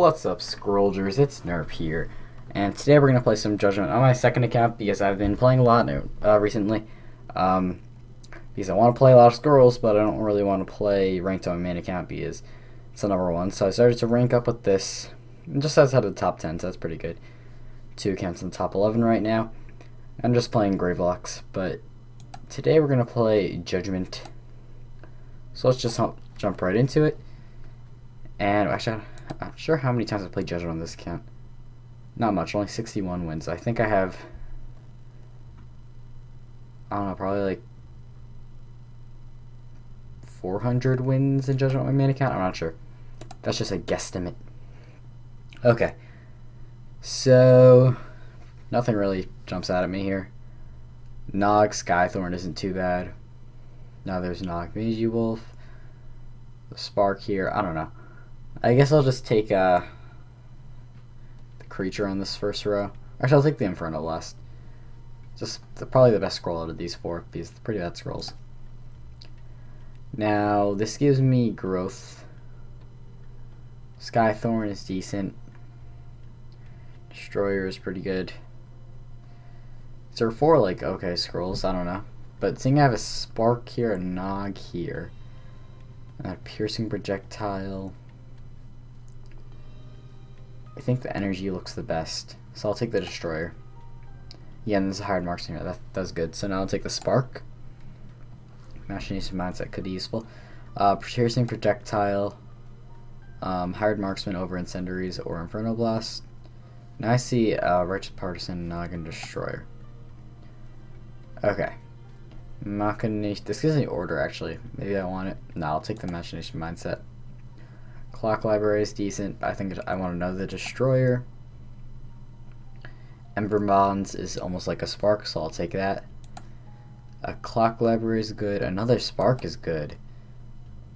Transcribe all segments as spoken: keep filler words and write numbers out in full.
What's up, Scrollgers? It's Nerp here, and today we're going to play some Judgment on my second account because I've been playing a lot uh, recently, um, because I want to play a lot of Scrolls, but I don't really want to play ranked on my main account because it's the number one, so I started to rank up with this. It just outside of the top ten, so that's pretty good. Two accounts in the top eleven right now. I'm just playing Gravelocks, but today we're going to play Judgment, so let's just hump, jump right into it. And actually, I'm not sure how many times I've played Judgment on this account. Not much, only sixty-one wins. I think I have, I don't know, probably like four hundred wins in Judgment on my main account. I'm not sure. That's just a guesstimate. Okay. So, nothing really jumps out at me here. Nog Skythorn isn't too bad. Now there's Nog Magi Wolf. The Spark here, I don't know. I guess I'll just take uh, the creature on this first row. Actually, I'll take the Inferno Blast. Just the, probably the best scroll out of these four, because they're pretty bad scrolls. Now, this gives me growth. Skythorn is decent. Destroyer is pretty good. So there are four, like, okay scrolls, I don't know. But seeing I have a Spark here, a Nog here, and a Piercing Projectile, I think the energy looks the best, so I'll take the Destroyer. Yeah, and there's a Hired Marksman here, that does good. So now I'll take the Spark. Machination Mindset could be useful. Uh, Piercing Projectile, um, Hired Marksman over Incendiaries or Inferno Blast. Now I see uh, Righteous Partisan, Nog, and Destroyer. Okay. Machination, this gives me order actually, maybe I want it. No, I'll take the Machination Mindset. Clock Library is decent. I think I want to know the Destroyer. Ember Bonds is almost like a Spark, so I'll take that. A Clock Library is good. Another Spark is good.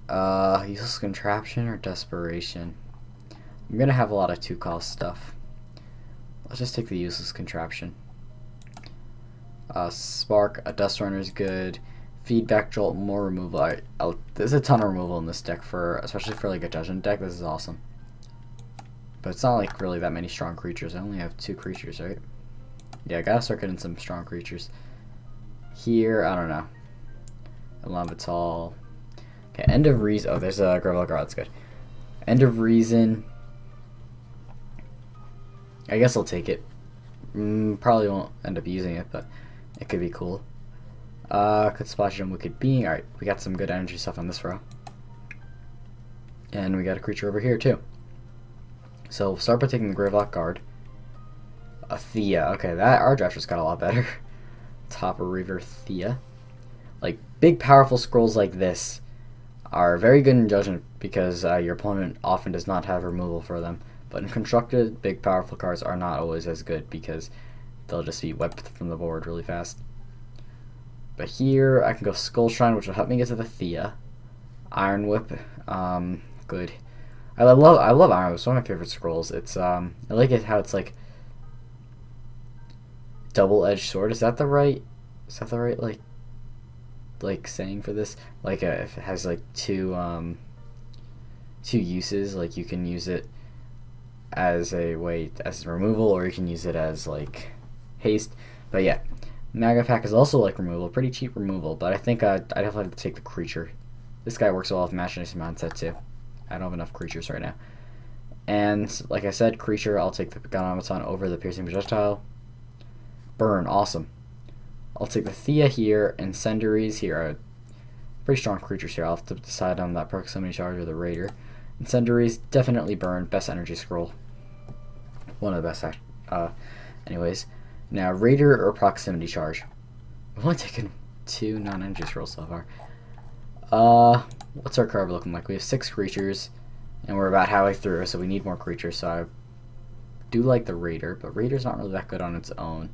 Uh, Useless Contraption or Desperation? I'm going to have a lot of two-cost stuff. Let's just take the Useless Contraption. Uh, Spark, a Dust Runner is good. Feedback Jolt, more removal. I, I'll, there's a ton of removal in this deck, for especially for like a Judgment deck. This is awesome. But it's not like really that many strong creatures. I only have two creatures, right? Yeah, I gotta start getting some strong creatures. Here, I don't know. Lambital. Okay, End of Reason. Oh, there's a Gravelock Guard. That's good. End of Reason. I guess I'll take it. Mm, probably won't end up using it, but it could be cool. Uh, could splash it on Wicked Being. Alright, we got some good energy stuff on this row. And we got a creature over here, too. So, we'll start by taking the Gravelock Guard. A Thea. Okay, that our draft just got a lot better. Top Reaver Thea. Like, big, powerful scrolls like this are very good in Judgment because uh, your opponent often does not have removal for them. But in Constructed, big, powerful cards are not always as good because they'll just be wiped from the board really fast. But here, I can go Skull Shrine, which will help me get to the Thea. Iron Whip, um, good. I love I love Iron Whip, it's one of my favorite scrolls. It's, um, I like it how it's like double-edged sword. Is that the right, is that the right, like, like, saying for this? Like, a, if it has, like, two, um, two uses, like, you can use it as a way, as removal, or you can use it as, like, haste. But yeah. Maga Pack is also like removal, pretty cheap removal, but I think uh, I'd definitely have to take the creature. This guy works well with Machination Mindset too. I don't have enough creatures right now. And like I said, creature, I'll take the Gunamaton over the Piercing Projectile. Burn, awesome. I'll take the Thea here, and Incendiaries here are pretty strong creatures here. I'll have to decide on that Proximity Charge or the Raider. Incendiaries, definitely burn, best energy scroll. One of the best, uh, anyways. Now, Raider or Proximity Charge? We've only taken two non-energy scrolls so far. Uh, what's our card looking like? We have six creatures, and we're about halfway through, so we need more creatures. So I do like the Raider, but Raider's not really that good on its own.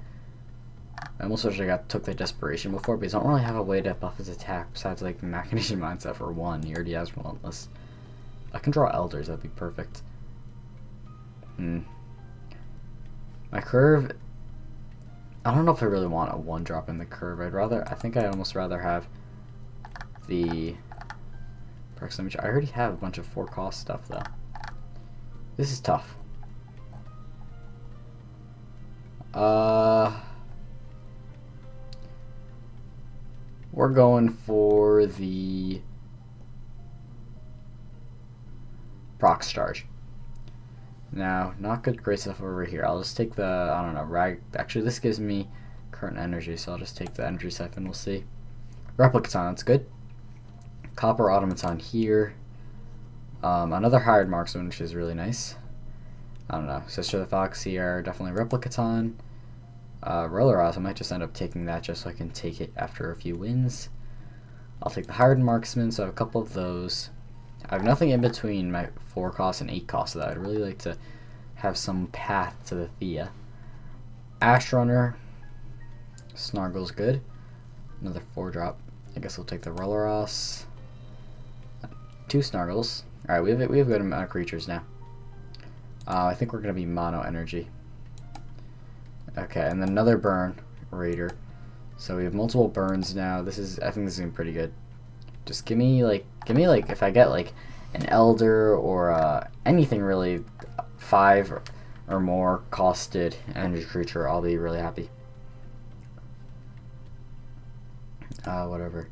I almost wish I got, took the Desperation before, because I don't really have a way to buff his attack besides like Machination Mindset for one. He already has Relentless. I can draw Elders, that'd be perfect. Hmm. My curve, I don't know if I really want a one drop in the curve. I'd rather, I think I'd almost rather have the Proximity. I already have a bunch of four cost stuff though. This is tough. Uh, we're going for the Prox Charge. Now, not good great stuff over here. I'll just take the, I don't know, rag. Actually, this gives me current energy, so I'll just take the energy siphon. We'll see. Replicaton, that's good. Copper Automaton here. Um, another Hired Marksman, which is really nice. I don't know. Sister of the Fox here, definitely Replicaton. Uh, Rolleross, I might just end up taking that just so I can take it after a few wins. I'll take the Hired Marksman, so I have a couple of those. I have nothing in between my four costs and eight costs, though. I'd really like to have some path to the Thea. Ash Runner. Snargle's good. Another four drop. I guess we'll take the Rolleross. Two Snargles. Alright, we have we have good amount of creatures now. Uh, I think we're gonna be mono energy. Okay, and then another burn Raider. So we have multiple burns now. This is I think this is gonna be pretty good. Just give me like give me like if I get like an elder or uh, anything really five or, or more costed energy creature, I'll be really happy. Uh, whatever.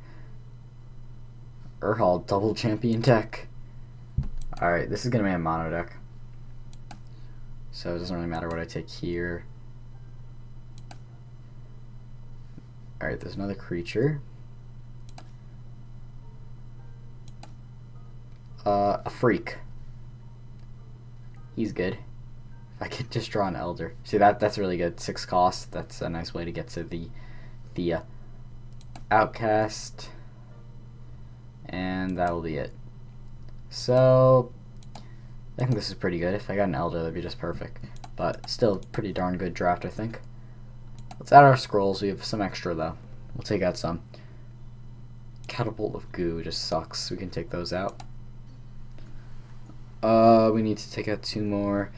Urhal double champion deck. Alright, this is gonna be a mono deck. So it doesn't really matter what I take here. Alright, there's another creature. Uh, a freak. He's good. If I could just draw an elder. See, that that's really good. Six costs. That's a nice way to get to the the uh, Outcast. And that will be it. So I think this is pretty good. If I got an elder, that'd be just perfect. But still, pretty darn good draft, I think. Let's add our scrolls. We have some extra though. We'll take out some. Catapult of goo just sucks. We can take those out. Uh, we need to take out two more.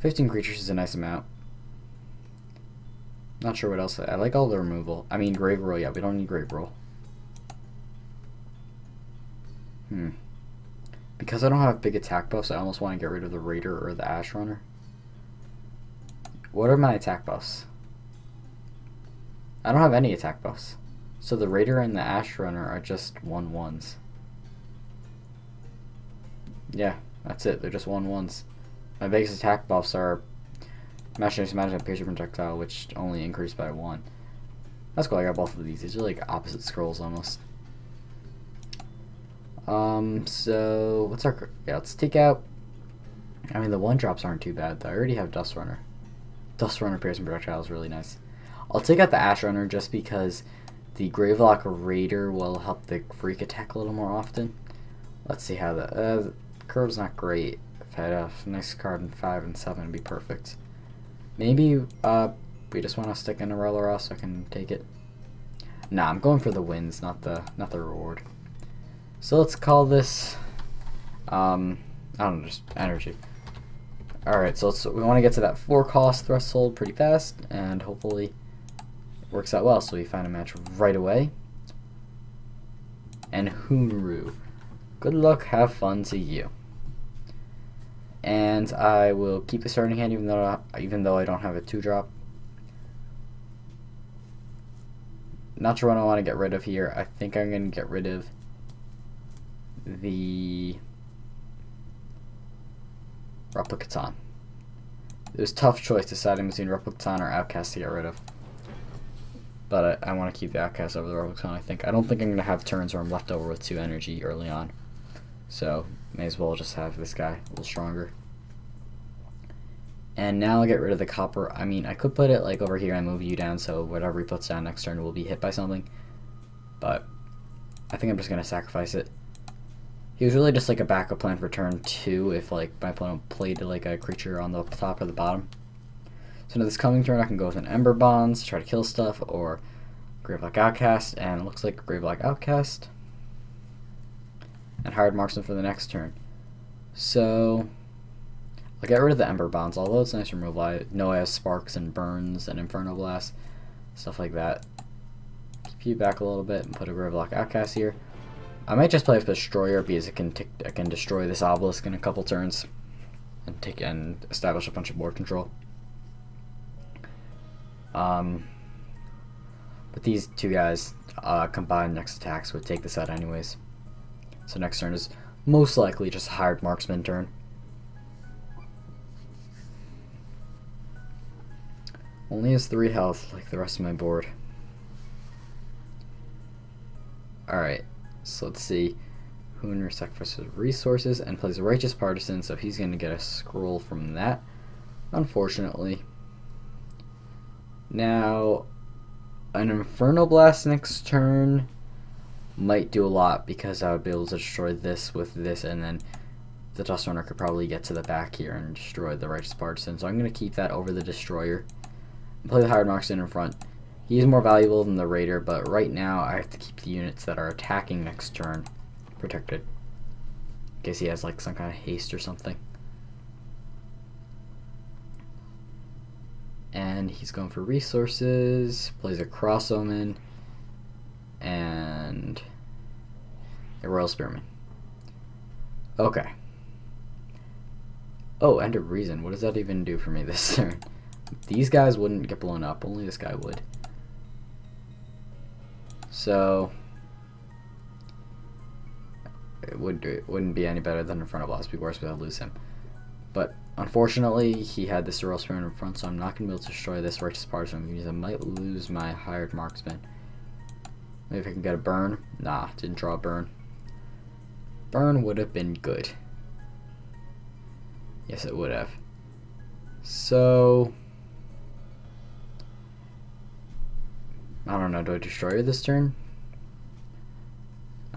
Fifteen creatures is a nice amount. Not sure what else. I like all the removal. I mean, grave roll. Yeah, we don't need grave roll. Hmm. Because I don't have big attack buffs, I almost want to get rid of the Raider or the Ash Runner. What are my attack buffs? I don't have any attack buffs. So the Raider and the Ash Runner are just one ones. Yeah, that's it. They're just one ones. My biggest attack buffs are Machination Mindset, Piercing Projectile, which only increased by one. That's cool. I got both of these. These are like opposite scrolls almost. Um, so, what's our, yeah, let's take out, I mean, the one drops aren't too bad, though. I already have Dust Runner. Dust Runner, Piercing Projectile is really nice. I'll take out the Ash Runner just because the Gravelock Raider will help the Freak attack a little more often. Let's see how the, uh, the curve's not great. If I had a nice card in five and seven, it'd be perfect. Maybe, uh, we just want to stick in a Rolleross so I can take it. Nah, I'm going for the wins, not the, not the reward. So let's call this, um, I don't know, just energy. Alright, so let's, we want to get to that four cost threshold pretty fast, and hopefully it works out well. So we find a match right away. And Hoonru. Good luck, have fun to you. And I will keep a starting hand even though, even though I don't have a two drop. Not sure what I want to get rid of here. I think I'm going to get rid of the Replicaton. It was a tough choice deciding between Replicaton or Outcast to get rid of. But I, I want to keep the Outcast over the Replicaton, I think. I don't think I'm going to have turns where I'm left over with two energy early on. So, may as well just have this guy a little stronger. And now I'll get rid of the copper. I mean, I could put it like over here and move you down so whatever he puts down next turn will be hit by something. But I think I'm just going to sacrifice it. He was really just like a backup plan for turn two if like my opponent played like a creature on the top or the bottom. So now this coming turn I can go with an Ember Bonds, try to kill stuff, or Grave Black Outcast, and it looks like Grave Black Outcast. And Hired Marksman for the next turn. So I'll get rid of the Ember Bonds, although it's nice removal. I know I have Sparks and Burns and Inferno Blast, stuff like that. Keep you back a little bit and put a Grave Black Outcast here. I might just play with Destroyer because it can, tick, it can destroy this Obelisk in a couple turns. and take and establish a bunch of board control. Um, but these two guys uh, combined next attacks would take this out anyways. So next turn is most likely just a Hired Marksman turn. Only has three health like the rest of my board. Alright, so let's see. Hoonru sacrifices resources and plays a Righteous Partisan, so he's going to get a scroll from that, unfortunately. Now, an Inferno Blast next turn might do a lot, because I would be able to destroy this with this, and then the Dust Runner could probably get to the back here and destroy the Righteous Partisan. So I'm going to keep that over the Destroyer and play the Hired Marksman in front. He's more valuable than the Raider, but right now I have to keep the units that are attacking next turn protected. In case he has like some kind of haste or something. And he's going for resources, plays a Cross Omen, and a Royal Spearman. Okay. Oh, End of Reason. What does that even do for me this turn? These guys wouldn't get blown up, only this guy would. So it would it wouldn't be any better than Inferno Blast. It'd be worse, but I'd lose him. But unfortunately, he had this Royal Spearman in front, so I'm not gonna be able to destroy this Righteous Partisan because I might lose my Hired Marksman. Maybe if I can get a burn. Nah, didn't draw a burn. Burn would have been good. Yes, it would have. So I don't know, do I destroy this turn?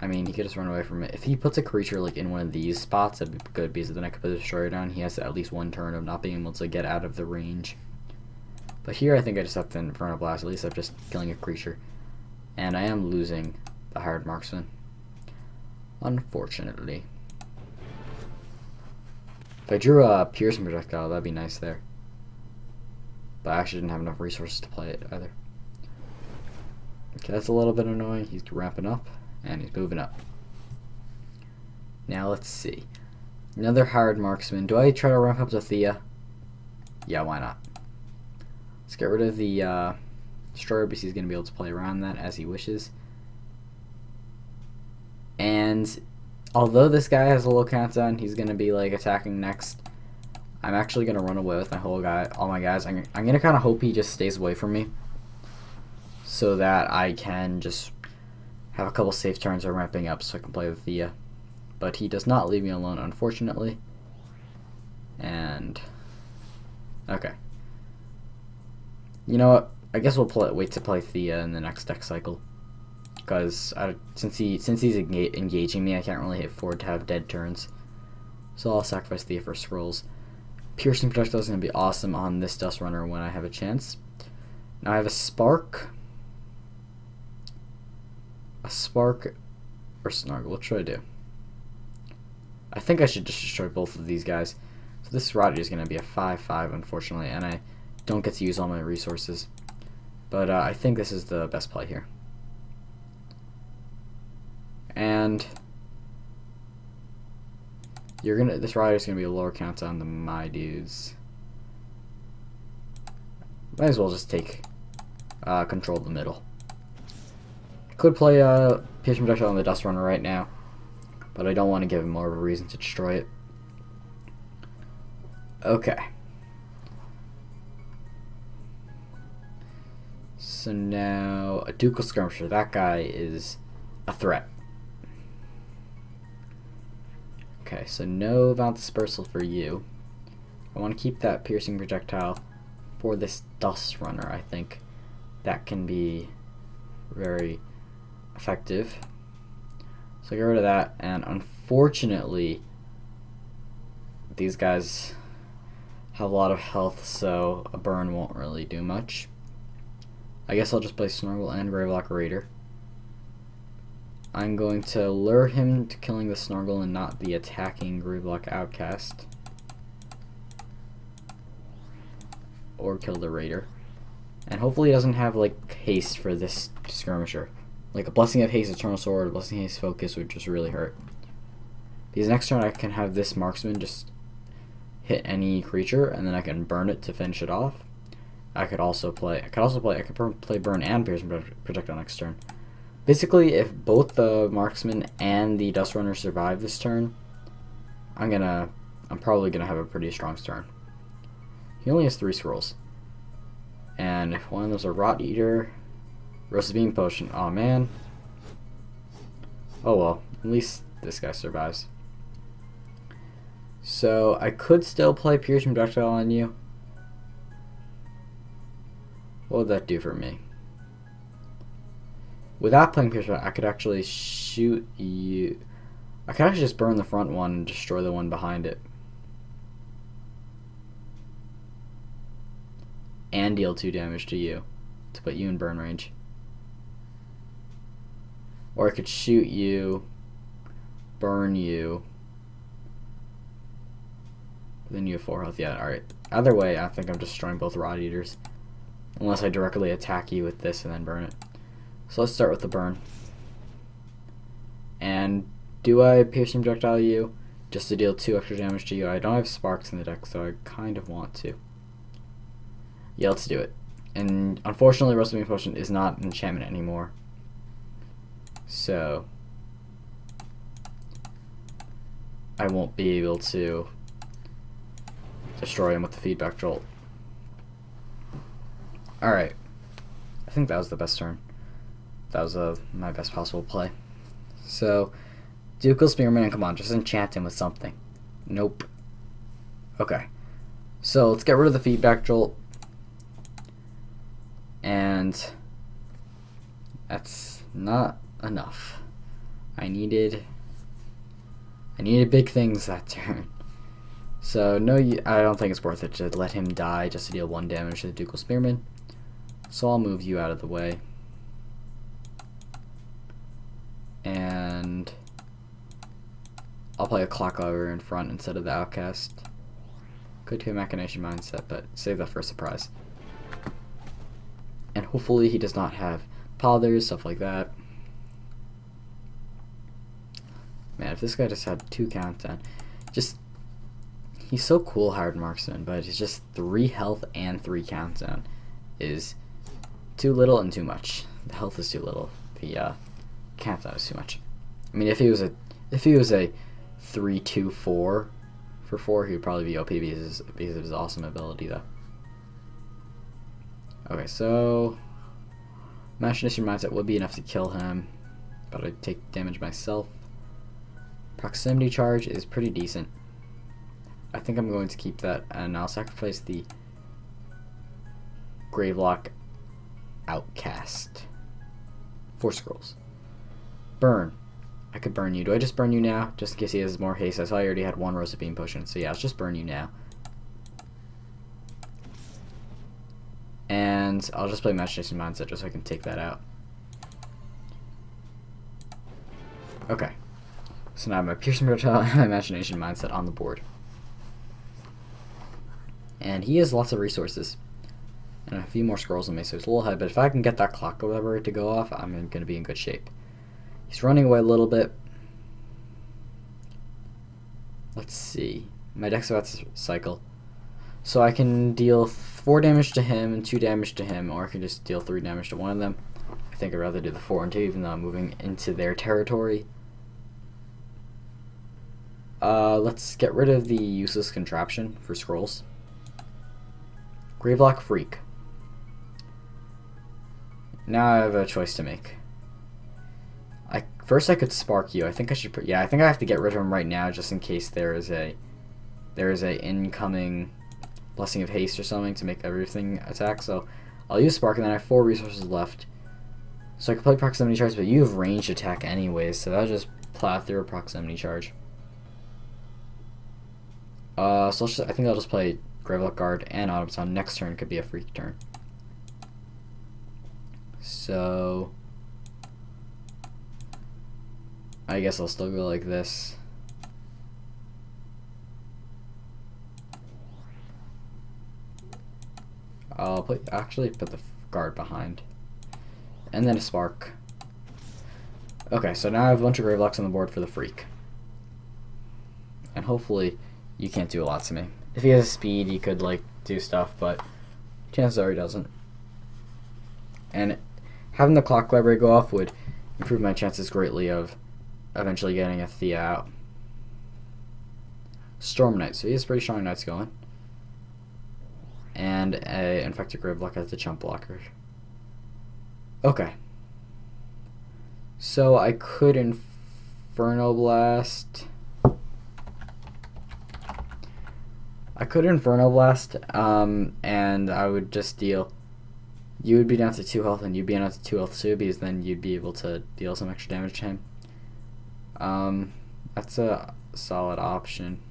I mean, he could just run away from it. If he puts a creature like in one of these spots, that'd be good, because then I could put a Destroyer down. He has at least one turn of not being able to get out of the range. But here I think I just have to Inferno Blast, at least I'm just killing a creature. And I am losing the Hired Marksman, unfortunately. If I drew a Piercing Projectile, that'd be nice there. But I actually didn't have enough resources to play it either. Okay, that's a little bit annoying. He's wrapping up, and he's moving up. Now let's see. Another Hired Marksman. Do I try to ramp up the Thea? Yeah, why not? Let's get rid of the uh, Destroyer, because he's going to be able to play around that as he wishes. And although this guy has a low countdown, he's going to be like attacking next. I'm actually going to run away with my whole guy, all my guys. I'm, I'm going to kind of hope he just stays away from me, so that I can just have a couple safe turns of ramping up so I can play with Thea. But he does not leave me alone, unfortunately. And okay. You know what? I guess we'll play, wait to play Thea in the next deck cycle. Because I, since he since he's enga engaging me, I can't really hit forward to have dead turns. So I'll sacrifice Thea for Scrolls. Piercing Projectile is going to be awesome on this Dust Runner when I have a chance. Now I have a Spark. A Spark or Snargle. What should I do? I think I should just destroy both of these guys. So this Roddy is going to be a five five, unfortunately, and I don't get to use all my resources. But uh, I think this is the best play here. And you're gonna. This Roddy is going to be a lower countdown than my dudes. Might as well just take uh, control of the middle. Could play uh, Piercing Projectile on the Dust Runner right now, but I don't want to give him more of a reason to destroy it. Okay. So now a Ducal Skirmisher. That guy is a threat. Okay, so no Valiant Dispersal for you. I want to keep that Piercing Projectile for this Dust Runner. I think that can be very effective. So get rid of that, and unfortunately these guys have a lot of health, so a burn won't really do much. I guess I'll just play Snargle and Gravelock Raider. I'm going to lure him to killing the Snargle and not the attacking Grave Black Outcast. Or kill the Raider. And hopefully he doesn't have like haste for this Skirmisher. Like a Blessing of Haste, Eternal Sword, a Blessing of Haste Focus would just really hurt. Because next turn I can have this Marksman just hit any creature, and then I can burn it to finish it off. I could also play. I could also play. I could play burn and Piercing Projectile next turn. Basically, if both the Marksman and the Dust Runner survive this turn, I'm gonna. I'm probably gonna have a pretty strong turn. He only has three Scrolls, and if one of them's a Rot Eater, Roasted Bean Potion. Oh man. Oh well. At least this guy survives. So I could still play Piercing Projectile on you. What would that do for me? Without playing Piercing Projectile, I could actually shoot you. I could actually just burn the front one and destroy the one behind it. And deal two damage to you to put you in burn range. Or I could shoot you, burn you, then you have four health. Yeah, alright. Either way, I think I'm destroying both Rod Eaters. Unless I directly attack you with this and then burn it. So let's start with the burn. And do I Piercing Projectile you just to deal two extra damage to you? I don't have Sparks in the deck, so I kind of want to. Yeah, let's do it. And unfortunately, Roasted Bean Potion is not an enchantment anymore. So I won't be able to destroy him with the Feedback Jolt. Alright. I think that was the best turn. That was uh, my best possible play. So, Ducal Spearman, and come on, just enchant him with something. Nope. Okay. So, let's get rid of the Feedback Jolt. And that's not enough. I needed... I needed big things that turn. So no, I don't think it's worth it to let him die just to deal one damage to the Ducal Spearman. So I'll move you out of the way. And I'll play a Clock Library in front instead of the Outcast. Could do a Machination Mindset, but save that for a surprise. And hopefully he does not have Pothers, stuff like that. Man, if this guy just had two countdown, just... He's so cool, Hired Marksman, but it's just three health and three countdown is too little and too much. The health is too little. The uh, countdown is too much. I mean, if he was a if he was a three two four for four, he would probably be O P because of his awesome ability, though. Okay, so Machination Mindset would be enough to kill him, but I'd take damage myself. Proximity Charge is pretty decent. I think I'm going to keep that, and I'll sacrifice the Gravelock Outcast. Four Scrolls. Burn. I could burn you. Do I just burn you now? Just in case he has more haste. I saw he already had one Roasted Bean Potion, so yeah, let's just burn you now. And I'll just play Machination Mindset just so I can take that out. Okay. So now I have my Piercing Projectile and my Machination Mindset on the board. And he has lots of resources and a few more Scrolls than me, so he's a little high, but if I can get that Clock Library to go off, I'm going to be in good shape. He's running away a little bit. Let's see. My deck's about to cycle. So I can deal four damage to him and two damage to him, or I can just deal three damage to one of them. I think I'd rather do the four and two, even though I'm moving into their territory. Uh, let's get rid of the Useless Contraption for Scrolls. Gravelock Freak. Now I have a choice to make. I first I could Spark you. I think I should put yeah, I think I have to get rid of him right now just in case there is a there is a incoming Blessing of Haste or something to make everything attack. So I'll use Spark and then I have four resources left. So I could play Proximity Charge, but you have ranged attack anyways, so that'll just plow through a Proximity Charge. Uh so let's just, I think I'll just play Gravelock Guard and Automaton. Next turn could be a Freak turn. So I guess I'll still go like this. I'll put, actually put the guard behind. And then a Spark. Okay, so now I have a bunch of Gravelocks on the board for the Freak. And hopefully you can't do a lot to me. If he has speed, he could like do stuff, but chances are he doesn't. And having the clock library go off would improve my chances greatly of eventually getting a Thea out. Storm Knight, so he has pretty strong knights going. And a Infected Gravelock as the chump blocker. Okay. So I could Inferno Blast. I could Inferno Blast, um, and I would just deal. You would be down to two health, and you'd be down to two health too, because then you'd be able to deal some extra damage to him. Um, that's a solid option.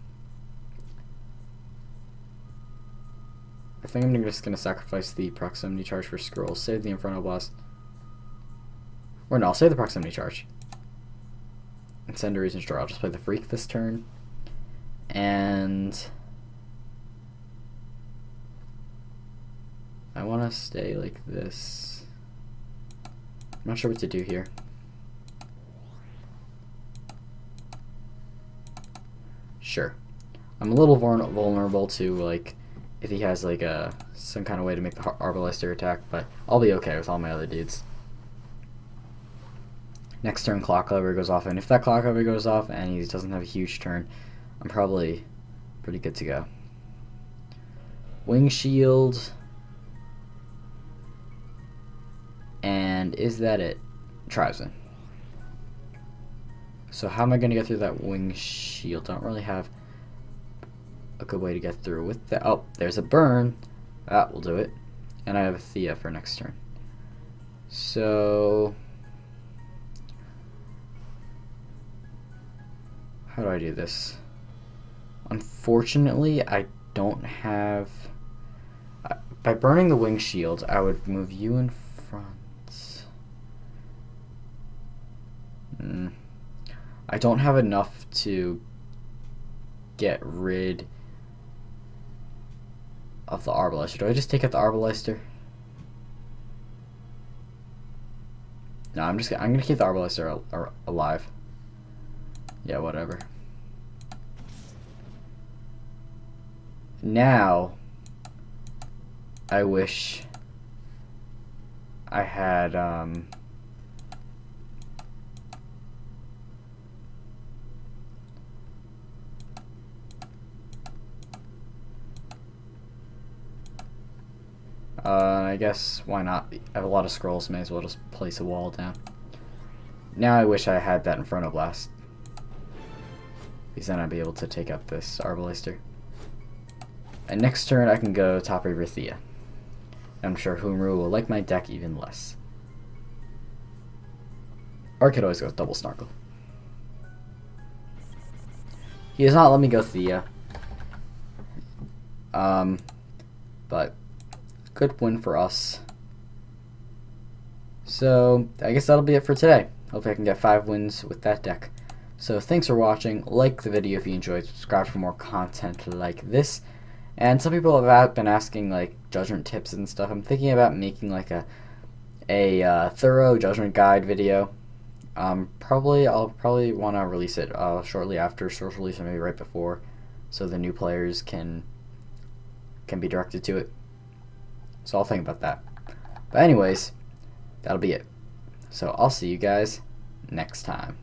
I think I'm just going to sacrifice the Proximity Charge for Scrolls, save the Inferno Blast. Or no, I'll save the Proximity Charge. Incendiaries and Destroyer. I'll just play the Freak this turn. And I want to stay like this. I'm not sure what to do here. Sure. I'm a little vulnerable to, like, if he has, like, a, some kind of way to make the Arbalester attack, but I'll be okay with all my other dudes. Next turn, Clock Library goes off, and if that Clock Library goes off and he doesn't have a huge turn, I'm probably pretty good to go. Wing Shield. And is that it? Tribesman. So how am I going to get through that Wing Shield? I don't really have a good way to get through with that. Oh, there's a burn. That will do it. And I have a Thea for next turn. So how do I do this? Unfortunately, I don't have... By burning the Wing Shield, I would move you in front. Mm. I don't have enough to get rid of the Arbalester. Do I just take out the Arbalester? No, I'm just... I'm gonna keep the Arbalester al alive. Yeah, whatever. Now, I wish I had, um, uh, I guess, why not? I have a lot of scrolls, may as well just place a wall down. Now I wish I had that Inferno Blast. Because then I'd be able to take out this Arbalester. And next turn I can go top Reaver Thea. I'm sure Hoonru will like my deck even less. Or I could always go with double Snargle. He does not let me go Thea. Um, but good win for us. So I guess that'll be it for today. Hopefully I can get five wins with that deck. So thanks for watching, like the video if you enjoyed, subscribe for more content like this. And some people have been asking like judgment tips and stuff. I'm thinking about making like a a uh, thorough judgment guide video. Um, probably I'll probably want to release it uh, shortly after social release, or maybe right before, so the new players can can be directed to it. So I'll think about that. But anyways, that'll be it. So I'll see you guys next time.